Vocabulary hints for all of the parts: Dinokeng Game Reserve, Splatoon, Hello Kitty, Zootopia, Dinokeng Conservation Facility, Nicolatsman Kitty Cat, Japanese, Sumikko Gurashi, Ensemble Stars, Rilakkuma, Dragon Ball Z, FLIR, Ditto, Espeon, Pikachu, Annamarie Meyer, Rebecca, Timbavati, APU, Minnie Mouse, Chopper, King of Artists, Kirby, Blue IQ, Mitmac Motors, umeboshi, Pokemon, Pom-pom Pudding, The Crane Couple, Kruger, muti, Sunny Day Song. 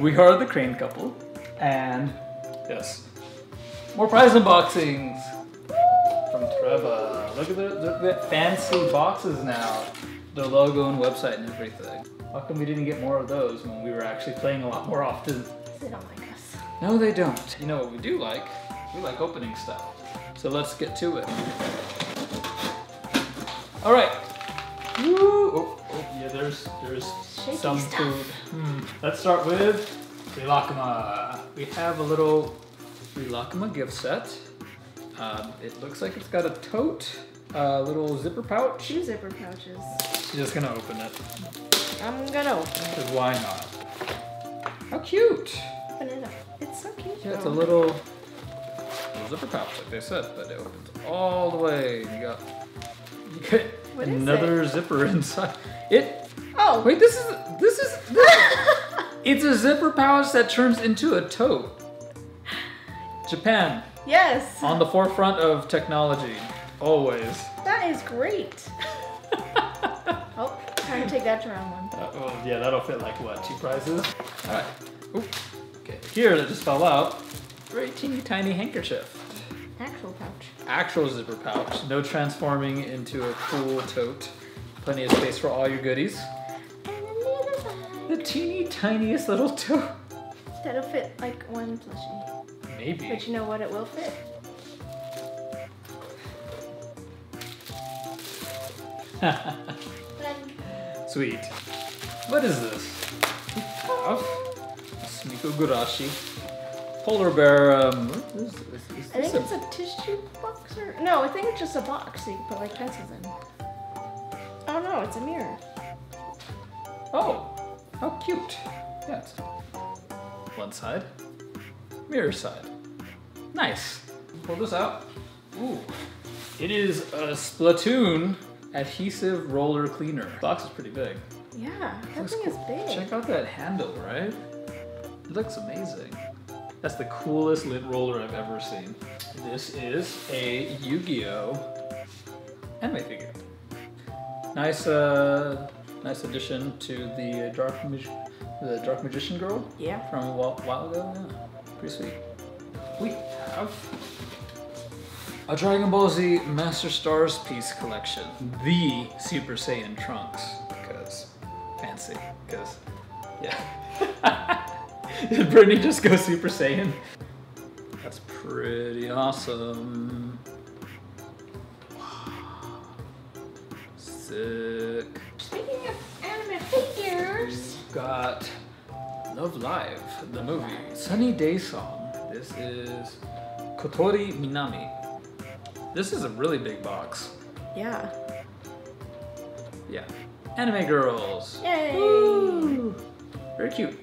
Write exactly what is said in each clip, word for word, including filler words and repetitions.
We are The Crane Couple, and yes, more prize unboxings from Toreba. Look at the, the, the fancy boxes now, their logo and website and everything. How come we didn't get more of those when we were actually playing a lot more often? They don't like us. No, they don't. You know what we do like? We like opening stuff. So let's get to it. All right. Woo! Oh, oh, yeah, there's there's Shaky some stuff. food. Hmm. Let's start with Rilakkuma. We have a little Rilakkuma gift set. Um, it looks like it's got a tote, a little zipper pouch. Two zipper pouches. She's just gonna open it. I'm gonna open it. Because why not? How cute! Open it up. It's so cute. Yeah, it's a little, little zipper pouch, like they said, but it opens all the way. You got. You get, What Another is it? zipper inside. It. Oh wait, this is this is. This it's a zipper pouch that turns into a tote. Japan. Yes. On the forefront of technology, always. That is great. Oh, time to take that to round one. Uh, well, yeah, that'll fit like what, two prizes? All right. Oop. Okay. Here, that just fell out. Very teeny tiny handkerchief. Actual pouch. Actual zipper pouch. No transforming into a cool tote. Plenty of space for all your goodies. And then the other side. The teeny tiniest little tote. That'll fit like one plushie. Maybe. But you know what? It will fit. Sweet. What is this? Oh. Sumikko Gurashi. Polar bear, um, what is this? Is this I think a... it's a tissue box or, no, I think it's just a box that you can put like pencils in. Oh no, it's a mirror. Oh, how cute. Yeah, it's one side, mirror side. Nice. Pull this out. Ooh, it is a Splatoon adhesive roller cleaner. The box is pretty big. Yeah, that thing is big. Check out that handle, right? It looks amazing. That's the coolest lint roller I've ever seen. This is a Yu-Gi-Oh! Anime figure. Nice, uh, nice addition to the Dark, Mag the Dark Magician Girl. Yeah. From a while, while ago now. Yeah. Pretty sweet. We have a Dragon Ball Z Master Stars Piece collection. The Super Saiyan Trunks, because fancy, because yeah. Did Brittany just go Super Saiyan? That's pretty awesome. Wow. Sick. Speaking of anime figures, we've got Love Live, the movie. Sunny Day Song. This is Kotori Minami. This is a really big box. Yeah. Yeah. Anime girls. Yay! Woo. Very cute.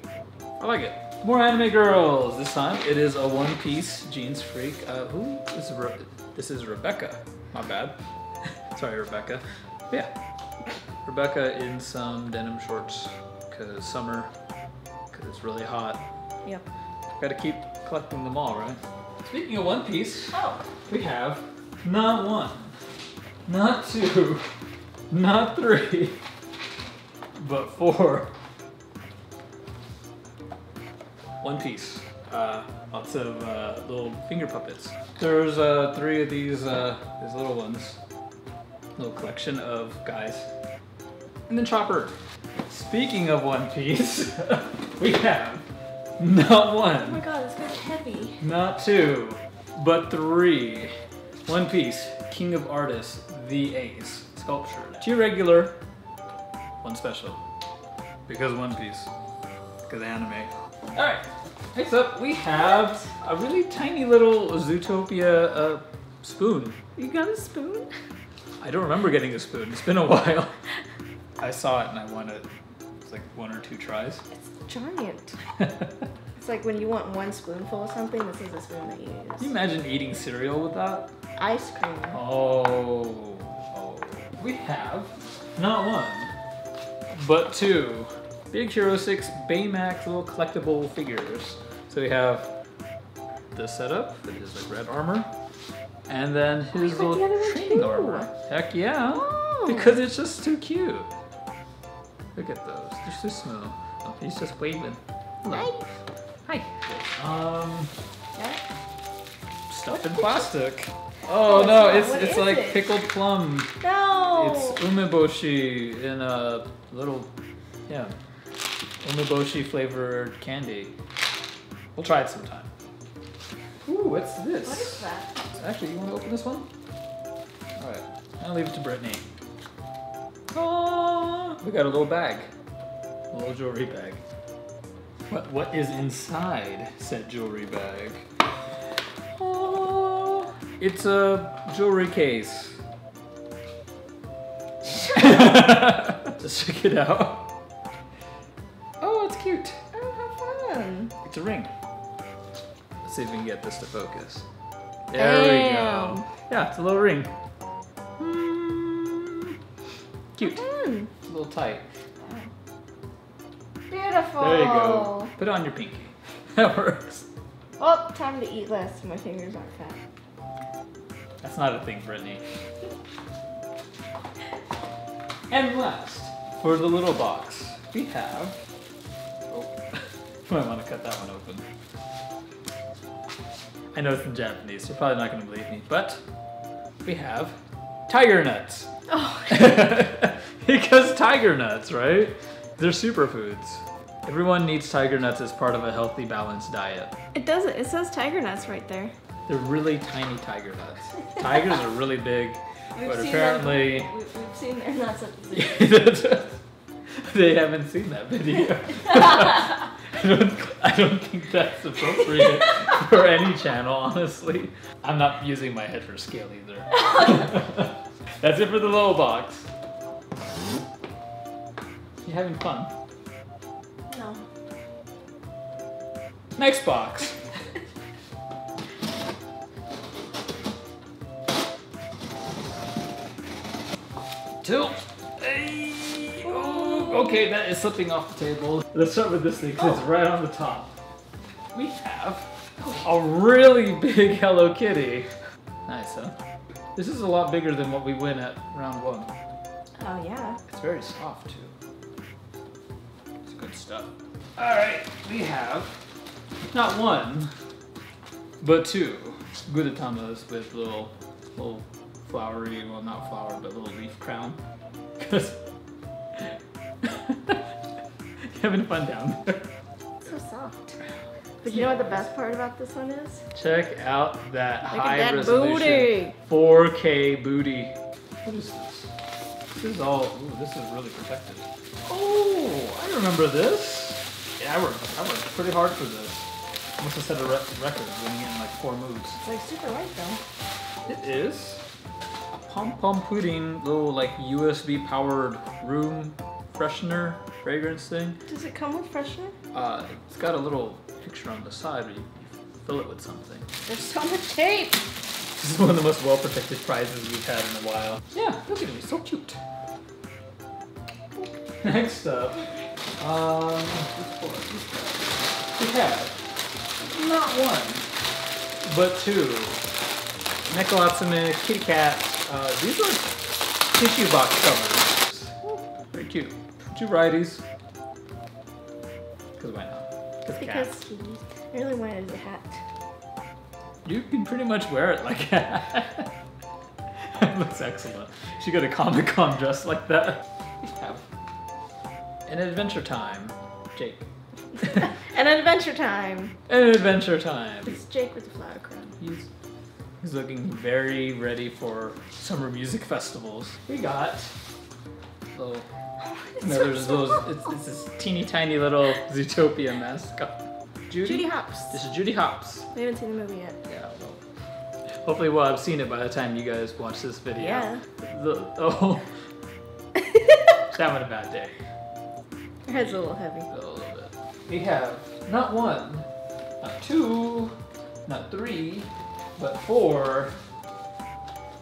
I like it. More anime girls. This time it is a One Piece jeans freak. Uh, who is Re this is Rebecca. My bad. Sorry, Rebecca. But yeah, Rebecca in some denim shorts because summer, because it's really hot. Yep. Got to keep collecting them all, right? Speaking of One Piece, oh. we have not one, not two, not three, but four. One Piece. Uh, lots of uh, little finger puppets. There's uh, three of these uh, these little ones. Little collection of guys. And then Chopper. Speaking of One Piece, we have not one. Oh my god, it's got heavy. Not two, but three. One Piece, King of Artists, the Ace sculpture. Two regular, one special. Because One Piece. Because anime. Alright, next up we have a really tiny little Zootopia uh, spoon. You got a spoon? I don't remember getting a spoon. It's been a while. I saw it and I wanted it's like one or two tries. It's giant. It's like when you want one spoonful of something, this is a spoon that you use. Can you imagine eating cereal with that? Ice cream. Oh. Oh. We have not one, but two. Big Hero six Baymax little collectible figures. So we have this setup, that is like red armor, and then his oh, little training armor. Heck yeah, oh. Because it's just too cute. Look at those, they're so smooth. Oh, he's just waving. Hello. Hi. Hi. Um, yeah. Stuff in plastic. Oh, oh no, it's it's, it's like it? pickled plum. No! It's umeboshi in a little, yeah, umeboshi flavored candy. We'll try it sometime. Ooh, what's this? What is that? Actually, you want to open this one? Alright, I'll leave it to Brittany. Oh, we got a little bag. A little jewelry bag. What, what is inside said jewelry bag? It's a jewelry case. Just check it out. Oh, it's cute. Oh, how fun. It's a ring. Let's see if we can get this to focus. There Damn. we go. Yeah, it's a little ring. Mm. Cute. Mm. It's a little tight. Beautiful. There you go. Put it on your pinky. That works. Well, time to eat less. My fingers aren't fat. That's not a thing, Brittany. And last, for the little box, we have... Oh, I might want to cut that one open. I know it's in Japanese, you're probably not going to believe me, but we have tiger nuts. Oh. Because tiger nuts, right? They're superfoods. Everyone needs tiger nuts as part of a healthy, balanced diet. It doesn't. It says tiger nuts right there. They're really tiny tiger nuts. Tigers are really big, we've but apparently... Them, we've, we've seen their nuts at the zoo. They haven't seen that video. I, don't, I don't think that's appropriate for any channel, honestly. I'm not using my head for scale either. That's it for the little box. You having fun? No. Next box. Tilt. Hey. Oh, okay, that is slipping off the table. Let's start with this thing because oh. it's right on the top. We have a really big Hello Kitty. Nice, huh? This is a lot bigger than what we win at round one. Oh, yeah. It's very soft, too. It's good stuff. All right, we have not one, but two Gudetamas with little, little flowery, well not flower, but little leaf crown. Cause having fun down there. So soft. But you know what the best part about this one is? Check out that Look high that resolution booty. four K booty. What is this? This is all, ooh, this is really protected. Oh, I remember this. Yeah, I worked, I worked pretty hard for this. I must have set a record winning in like four moves. It's like super light though. It is. Pom-pom Pudding, little like U S B powered room freshener fragrance thing. Does it come with freshener? Uh, it's got a little picture on the side where you fill it with something. There's so much tape! This is one of the most well protected prizes we've had in a while. Yeah, those are gonna be so cute. Next up, um, we have not one, but two Nicolatsman Kitty Cat. Uh, these are tissue box covers. Very cute. Two varieties. Because why not? Because cats. I really wanted a hat. You can pretty much wear it like a hat. It looks excellent. You should go to Comic-Con dressed like that. We have an Adventure Time. Jake. An Adventure Time. An Adventure Time. It's Jake with the flower crown. He's He's looking very ready for summer music festivals. We got little, it's no, so there's so those, it's, it's this teeny tiny little Zootopia mascot. Judy, Judy Hopps. This is Judy Hopps. We haven't seen the movie yet. Yeah, well, hopefully we'll have seen it by the time you guys watch this video. Yeah. The, oh, she's having a bad day. Her head's a little heavy. A little bit. We have not one, not two, not three, but four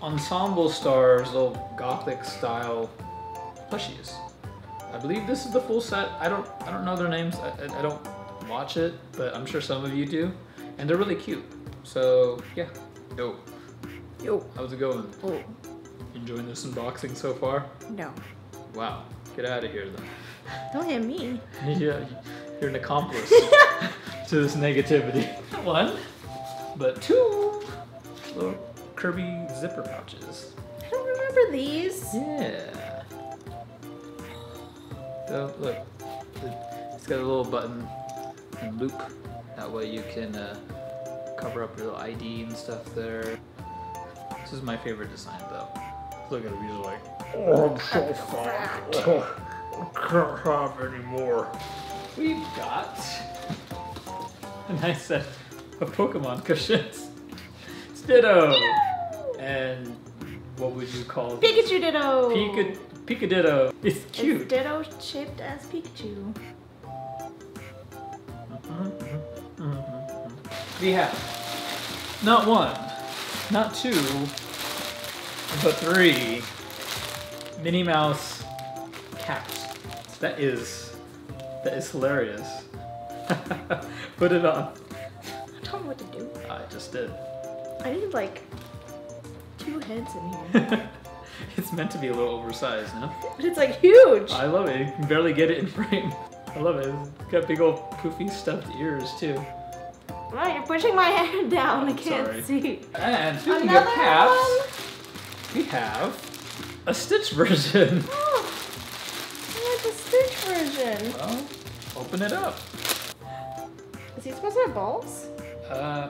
ensemble stars, little gothic style plushies. I believe this is the full set. I don't I don't know their names. I, I don't watch it, but I'm sure some of you do. And they're really cute. So yeah. Yo. Yo. How's it going? Oh. Enjoying this unboxing so far? No. Wow. Get out of here then. Don't hit me. Yeah, you're an accomplice to this negativity. One, but two little Kirby zipper pouches. I don't remember these. Yeah. Oh, look, it's got a little button and loop. That way you can uh, cover up your little I D and stuff there. This is my favorite design though. Look at him, he's like, oh, I'm so fat. I can't have anymore. We've got, and I said, a Pokemon cushion. It's Ditto. Ditto. And what would you call it? Pikachu Ditto. Pika Pika Ditto. It's cute. It's Ditto shaped as Pikachu. Mm-hmm, mm-hmm, mm-hmm. We have not one, not two, but three Minnie Mouse caps. That is that is hilarious. Put it on. Tell me what to do. I just did. I need like two heads in here. It's meant to be a little oversized, no? But it's like huge. I love it. You can barely get it in frame. I love it. It's got big old poofy stuffed ears too. Right, you're pushing my head down. Oh, I can't sorry. see. And speaking of caps, one. we have a Stitch version. Oh, I like the Stitch version. Well, open it up. Is he supposed to have balls? Uh.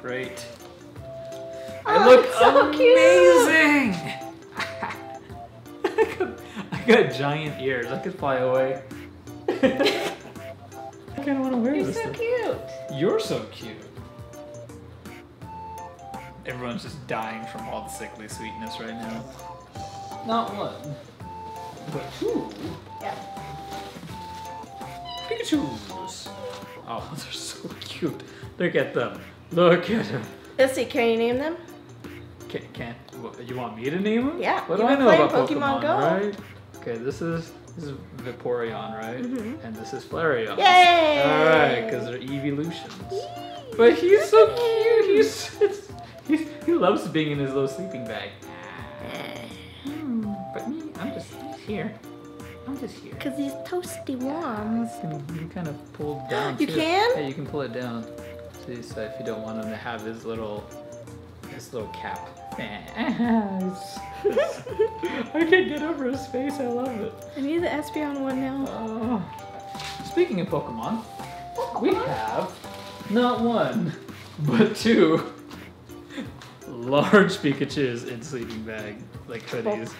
Great. Oh, they look so amazing. Cute. I, got, I got giant ears. I could fly away. I kind of want to wear You're this. You're so thing. cute. You're so cute. Everyone's just dying from all the sickly sweetness right now. Not one, but two. Yeah. Pikachu's. Oh, they're so cute. Look at them. Look at them. Let's see. Can you name them? Can, can what, you want me to name them? Yeah. What do I know about Pokemon, Pokemon Go? Right? Okay. This is this is Vaporeon, right? Mm-hmm. And this is Flareon. Yay! All right, because they're evolutions. Yay. But he's so cute. He's. It's, He, he loves being in his little sleeping bag. Mm, but me, I'm just here. I'm just here. Because he's toasty warm. You can kind of pull it down. You too. can? Yeah, you can pull it down. See, so if you don't want him to have his little, his little cap. I can't get over his face. I love it. I need the Espeon one now. Oh. Speaking of Pokemon, Pokemon, we have not one, but two. Large Pikachu's in sleeping bag, like hoodies.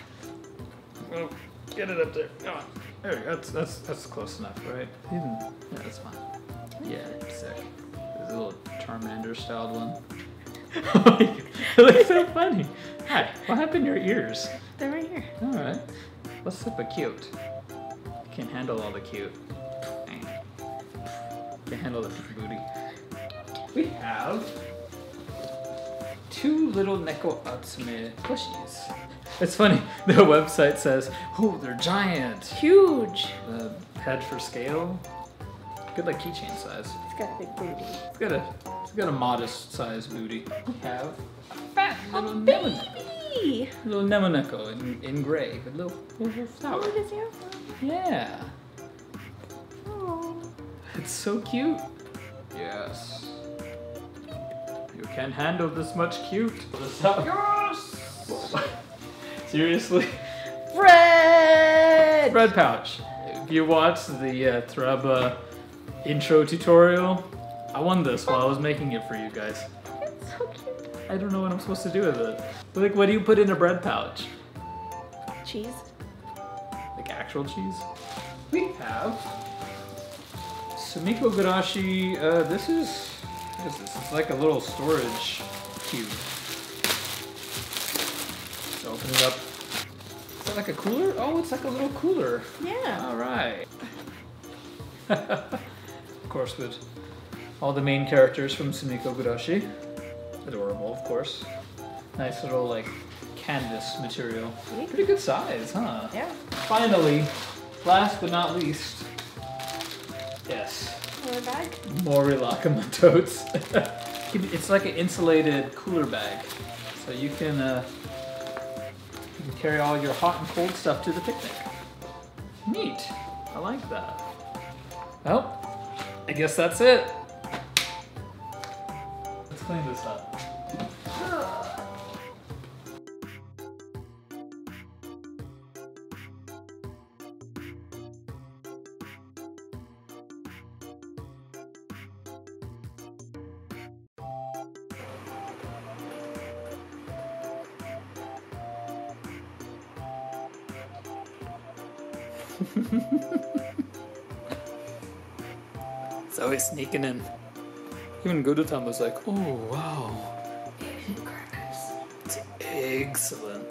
Oh, get it up there. Come on. There we go. That's that's that's close enough, right? Even yeah, that's fine. Yeah, sick. There's a little Charmander styled one. It looks so funny. Hi. What happened to your ears? They're right here. All right. What's up with cute? You can't handle all the cute. Can't handle the booty. We have two little Nicolatsman plushies. It's funny, the website says, oh, they're giant. Huge. The head for scale. Good, like keychain size. It's got a big booty. It's got a, it's got a modest size booty. We have a fat little Nemoneko. Little Nemoneko in, in gray, but little, little flower. Oh, does he have one? Yeah. Oh. It's so cute. Yes. You can't handle this much cute. Yes! Seriously? Bread! Bread pouch. If you watched the uh, Toreba intro tutorial, I won this while I was making it for you guys. It's so cute. I don't know what I'm supposed to do with it. Like, what do you put in a bread pouch? Cheese. Like actual cheese? We have Sumikko Gurashi. Uh, this is... What is this? It's like a little storage cube. Let's open it up. Is that like a cooler? Oh, it's like a little cooler. Yeah. All right. Of course, with all the main characters from Sumikko Gurashi. Adorable, of course. Nice little like canvas material. Pretty good size, huh? Yeah. Finally, last but not least, yes. Cooler bag? More Rilakkuma totes. It's like an insulated cooler bag. So you can, uh, you can carry all your hot and cold stuff to the picnic. Neat. I like that. Well, I guess that's it. Let's clean this up. It's always sneaking in. Even Gudetama was like, oh wow. Eggs and crackers. It's excellent.